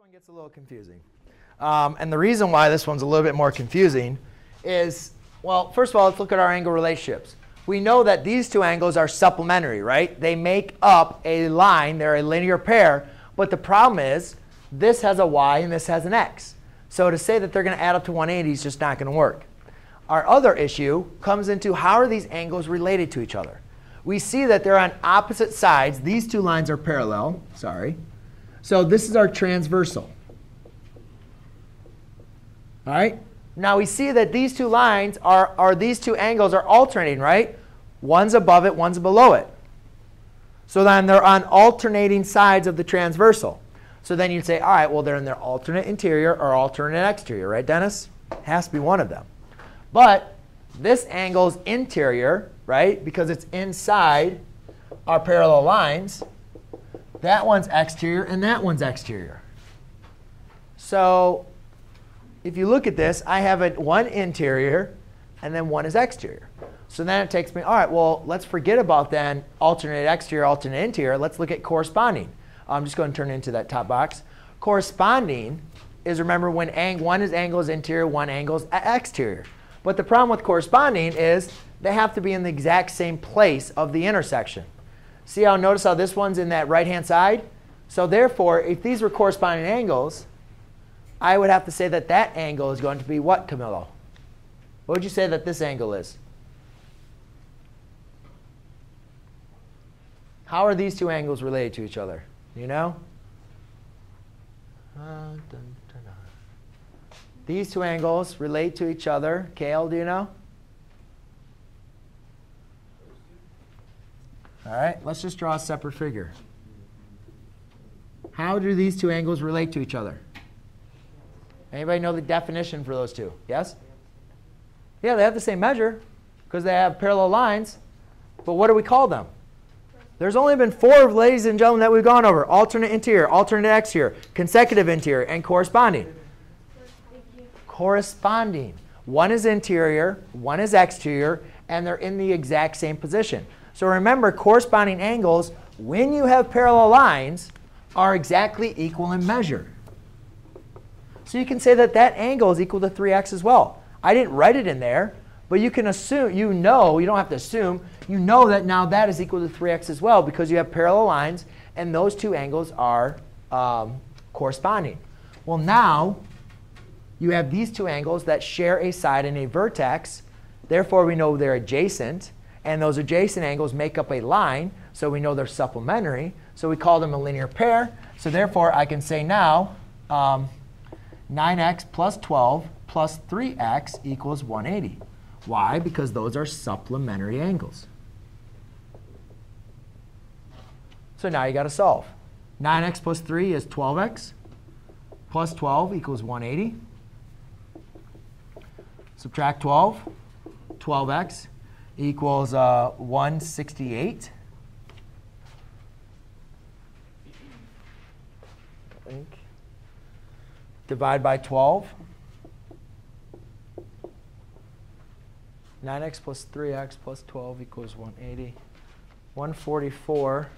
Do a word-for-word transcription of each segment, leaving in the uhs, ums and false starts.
one gets a little confusing. Um, and the reason why this one's a little bit more confusing is, well, first of all, let's look at our angle relationships. We know that these two angles are supplementary, right? They make up a line. They're a linear pair. But the problem is this has a y and this has an x. So to say that they're going to add up to one eighty is just not going to work. Our other issue comes into how are these angles related to each other? We see that they're on opposite sides. These two lines are parallel. Sorry. So this is our transversal. All right? Now we see that these two lines are, are these two angles are alternating, right? One's above it, one's below it. So then they're on alternating sides of the transversal. So then you'd say, all right, well, they're in their alternate interior or alternate exterior, right, Dennis? Has to be one of them. But this angle's interior, right, because it's inside our parallel lines, that one's exterior and that one's exterior. So if you look at this, I have a, one interior and then one is exterior. So then it takes me, all right, well, let's forget about then alternate exterior, alternate interior. Let's look at corresponding. I'm just going to turn into that top box. Corresponding is, remember, when ang one is angle is interior, one angle is exterior. But the problem with corresponding is they have to be in the exact same place of the intersection. See how, notice how this one's in that right-hand side? So therefore, if these were corresponding angles, I would have to say that that angle is going to be what, Camilo? What would you say that this angle is? How are these two angles related to each other? You know? Uh, dun. These two angles relate to each other. Cale, do you know? All right, let's just draw a separate figure. How do these two angles relate to each other? Anybody know the definition for those two? Yes? Yeah, they have the same measure because they have parallel lines. But what do we call them? There's only been four, ladies and gentlemen, that we've gone over. Alternate interior, alternate exterior, consecutive interior, and corresponding. Corresponding. One is interior, one is exterior, and they're in the exact same position. So remember, corresponding angles, when you have parallel lines, are exactly equal in measure. So you can say that that angle is equal to three x as well. I didn't write it in there, but you can assume, you know, you don't have to assume, you know that now that is equal to three x as well because you have parallel lines and those two angles are um, corresponding. Well, now you have these two angles that share a side and a vertex. Therefore, we know they're adjacent. And those adjacent angles make up a line. So we know they're supplementary. So we call them a linear pair. So therefore, I can say now um, nine x plus twelve plus three x equals one eighty. Why? Because those are supplementary angles. So now you got to solve. nine x plus three is twelve x plus twelve equals one eighty. Subtract twelve. twelve x equals uh, one sixty-eight. I think. Divide by twelve. nine x plus three x plus twelve equals one eighty. one forty-four.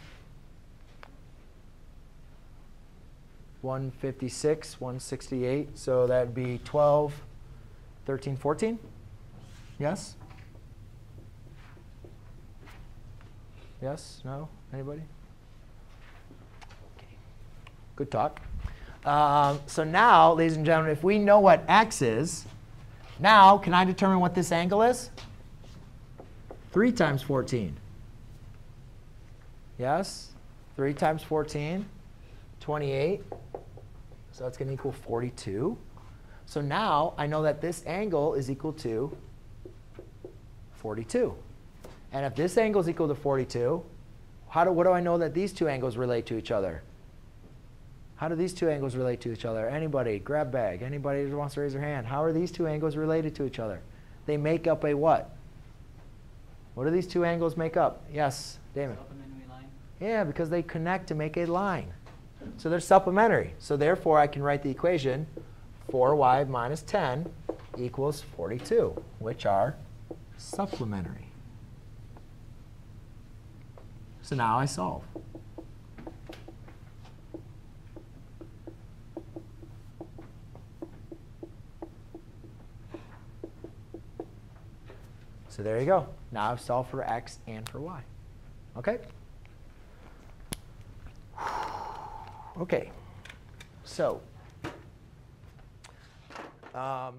one fifty-six. one sixty-eight. So that would be twelve. thirteen, fourteen? Yes? Yes? No? Anybody? Okay. Good talk. Um, so now, ladies and gentlemen, if we know what x is, now can I determine what this angle is? three times fourteen. Yes? three times fourteen, twenty-eight. So that's going to equal forty-two. So now I know that this angle is equal to forty-two. And if this angle is equal to forty-two, how do, what do I know that these two angles relate to each other? How do these two angles relate to each other? Anybody? Grab bag. Anybody who wants to raise their hand. How are these two angles related to each other? They make up a what? What do these two angles make up? Yes, Damon. Supplementary line. Yeah, because they connect to make a line. So they're supplementary. So therefore, I can write the equation. four y minus ten equals forty-two, which are supplementary. So now I solve. So there you go. Now I've solved for x and for y. OK? OK. So um,